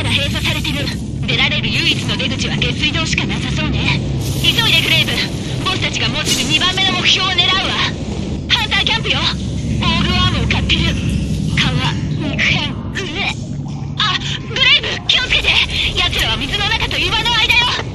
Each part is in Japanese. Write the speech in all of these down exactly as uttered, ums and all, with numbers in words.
まだ閉鎖されてる。出られる唯一の出口は下水道しかなさそうね。急いでグレイブ、ボスたちがもうすぐにばんめの目標を狙うわ。ハンターキャンプよ。オールアームを買ってる。皮、肉片、うえ。あ、グレイブ、気をつけて。奴らは水の中と岩の間よ。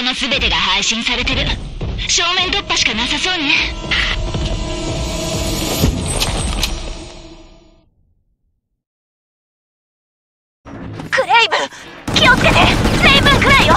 この全てが配信されてる。正面突破しかなさそうね。クレイブン、気をつけて。レイブンくらいよ。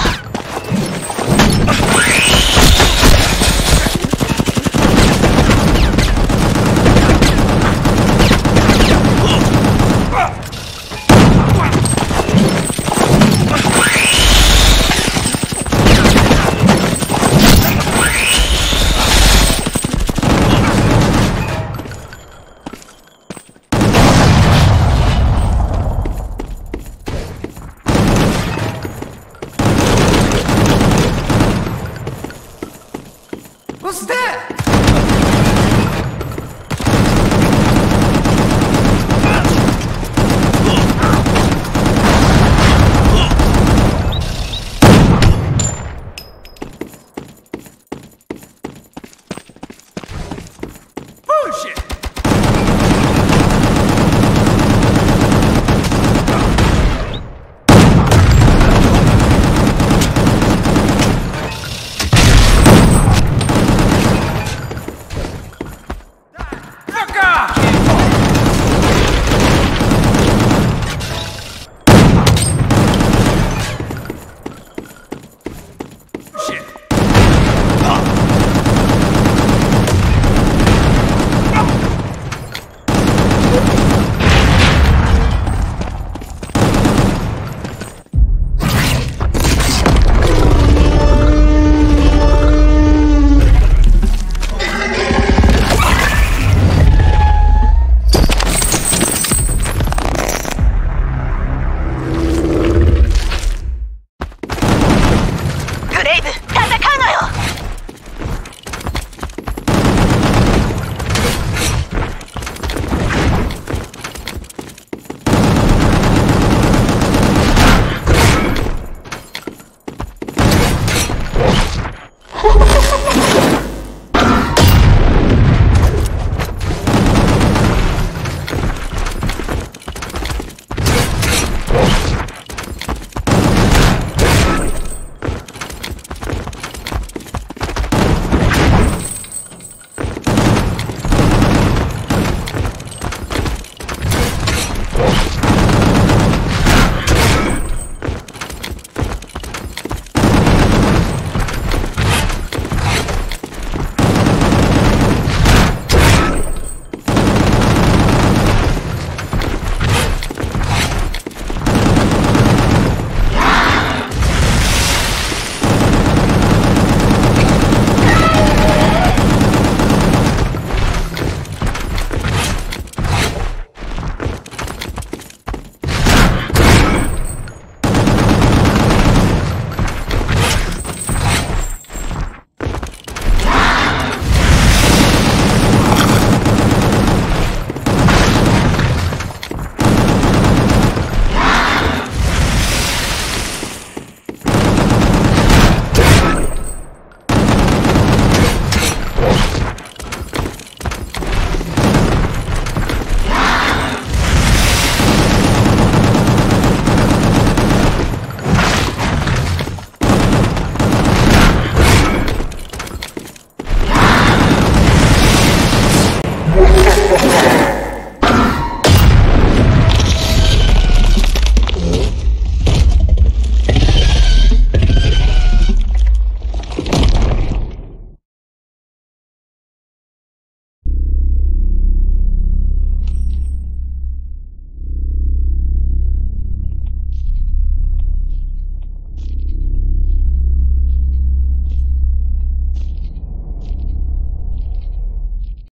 What's that?